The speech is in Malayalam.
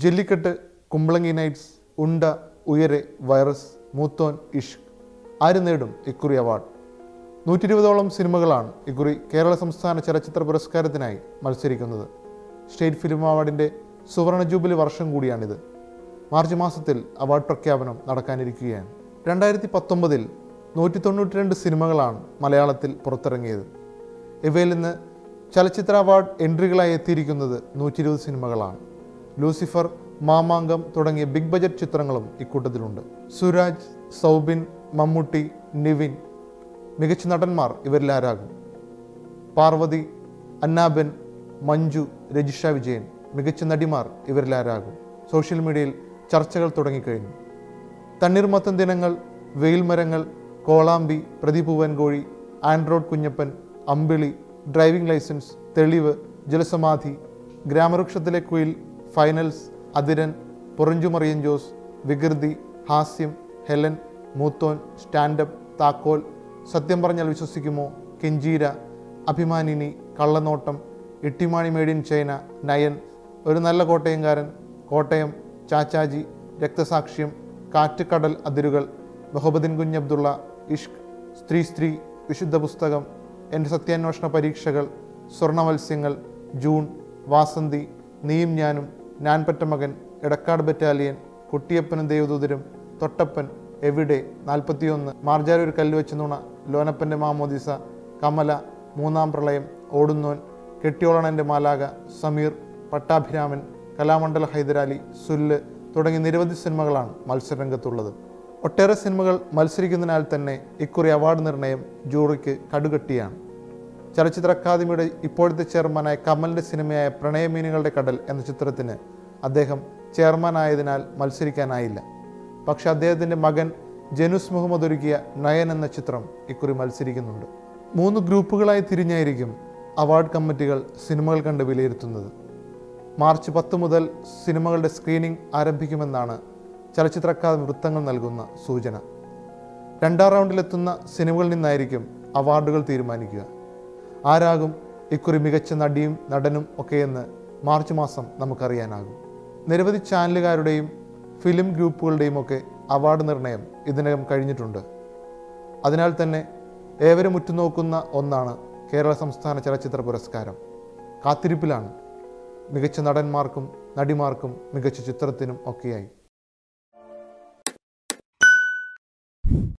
Jallikettu, Kumbalangi Nights, Unda, Uyare, Virus, Moothon, Ishq, Iron Edum, Ekuri Award. 120-ഓളം സിനിമകളാണ് ഇക്കുറി കേരള സംസ്ഥാന ചലച്ചിത്ര പുരസ്കാരത്തിനായി മത്സരിക്കുന്നത്. സ്റ്റേറ്റ് ഫിലിം അവാർഡിന്റെ സുവർണ ജൂബിലി വർഷം കൂടിയാണിത്. മാർച്ച് മാസത്തിൽ അവാർഡ് പ്രഖ്യാപനം നടക്കാനിരിക്കുകയാണ്. 2019-ൽ 192 സിനിമകളാണ് മലയാളത്തിൽ പുറത്തിറങ്ങിയത്. ഇവയിൽ നിന്ന് ചലച്ചിത്ര അവാർഡ് എൻഡ്രിഗ്ലായി എത്തിയിരിക്കുന്നത് 120 സിനിമകളാണ്. ലൂസിഫർ, മാമാങ്കം തുടങ്ങിയ ബിഗ് ബജറ്റ് ചിത്രങ്ങളും ഇക്കൂട്ടത്തിലുണ്ട്. സുരാജ്, സൗബിൻ, മമ്മൂട്ടി, നിവിൻ, മികച്ചനടന്മാർ ഇവർ ലാരാഗ്, പാർവതി, അന്നാബൻ, മഞ്ജു, രജിഷ വിജയൻ, മികച്ച നടിമാർ ഇവർ ലാരാഗ്. സോഷ്യൽ മീഡിയയിൽ ചർച്ചകൾ തുടങ്ങിക്കഴിഞ്ഞു. തണ്ണീർമത്തൻ ദിനങ്ങൾ, വെയിൽമരങ്ങൾ, കോളാമ്പി, പ്രതിപൂവൻകോഴി, ആൻഡ്രോഡ് കുഞ്ഞപ്പൻ, അമ്പിളി, ഡ്രൈവിംഗ് ലൈസൻസ്, തെളിവ്, ജലസമാധി, ഗ്രാമവൃക്ഷത്തിലെ കുയിൽ, ഫൈനൽസ്, അതിരൻ, പൊറഞ്ചുമറിയൻ ജോസ്, വികൃതി, ഹാസ്യം, ഹെലൻ, മൂത്തോൻ, സ്റ്റാൻഡപ്പ്, താക്കോൽ, സത്യം പറഞ്ഞാൽ വിശ്വസിക്കുമോ, കെഞ്ചീര, അഭിമാനിനി, Kallanottam, Ittymaani made in China, nine, ഒരു നല്ല കോട്ടയംകാരൻ, കോട്ടയം, ചാച്ചാജി, രക്തസാക്ഷ്യം, കാറ്റ് കടൽ അതിരുകൾ, മുഹബദ്ദീൻ കുഞ്ഞബ്ദുള്ള, ഇഷ്ക്, സ്ത്രീ സ്ത്രീ, വിശുദ്ധ പുസ്തകം, എൻ്റെ സത്യാന്വേഷണ പരീക്ഷകൾ, സ്വർണമത്സ്യങ്ങൾ, ജൂൺ, വാസന്തി, നീയും ഞാനും, ഞാൻ പെറ്റ മകൻ, എടക്കാട് ബറ്റാലിയൻ, കുട്ടിയപ്പനും ദേവദൂതരും, തൊട്ടപ്പൻ, എവിടെ, 41, മാർജാരൊരു കല്ലുവെച്ച നുണ, ലോനപ്പൻ്റെ മാമോദിസ, കമല, മൂന്നാം പ്രളയം, ഓടുന്നോൻ, കെട്ടിയോളണൻ്റെ മാലാക, സമീർ, പട്ടാഭിരാമൻ, കലാമണ്ഡല ഹൈദരാലി, സുല്ല് തുടങ്ങി നിരവധി സിനിമകളാണ് മത്സരരംഗത്തുള്ളത്. ഒട്ടേറെ സിനിമകൾ മത്സരിക്കുന്നതിനാൽ തന്നെ ഇക്കുറി അവാർഡ് നിർണയം ജൂറിക്ക് കടുകെട്ടിയാണ്. ചലച്ചിത്ര അക്കാദമിയുടെ ഇപ്പോഴത്തെ ചെയർമാനായ കമലിൻ്റെ സിനിമയായ പ്രണയമീനുകളുടെ കടൽ എന്ന ചിത്രത്തിന് അദ്ദേഹം ചെയർമാനായതിനാൽ മത്സരിക്കാനായില്ല. പക്ഷെ അദ്ദേഹത്തിൻ്റെ മകൻ ജനുസ് മുഹമ്മദ് ഒരുക്കിയ നയൻ എന്ന ചിത്രം ഇക്കുറി മത്സരിക്കുന്നുണ്ട്. 3 ഗ്രൂപ്പുകളായി തിരിഞ്ഞായിരിക്കും അവാർഡ് കമ്മിറ്റികൾ സിനിമകൾ കണ്ട് വിലയിരുത്തുന്നത്. മാർച്ച് 10 മുതൽ സിനിമകളുടെ സ്ക്രീനിംഗ് ആരംഭിക്കുമെന്നാണ് ചലച്ചിത്ര അക്കാദമി വൃത്തങ്ങൾ നൽകുന്ന സൂചന. 2-ാം റൗണ്ടിലെത്തുന്ന സിനിമകളിൽ നിന്നായിരിക്കും അവാർഡുകൾ തീരുമാനിക്കുക. ആരാകും ഇക്കുറി മികച്ച നടിയും നടനും ഒക്കെയെന്ന് മാർച്ച് മാസം നമുക്കറിയാനാകും. നിരവധി ചാനലുകാരുടെയും ഫിലിം ഗ്രൂപ്പുകളുടെയും ഒക്കെ അവാർഡ് നിർണയം ഇതിനകം കഴിഞ്ഞിട്ടുണ്ട്. അതിനാൽ തന്നെ ഏവരും ഉറ്റുനോക്കുന്ന ഒന്നാണ് കേരള സംസ്ഥാന ചലച്ചിത്ര പുരസ്കാരം. കാത്തിരിപ്പിലാണ് മികച്ച നടന്മാർക്കും നടിമാർക്കും മികച്ച ചിത്രത്തിനും ഒക്കെയായി.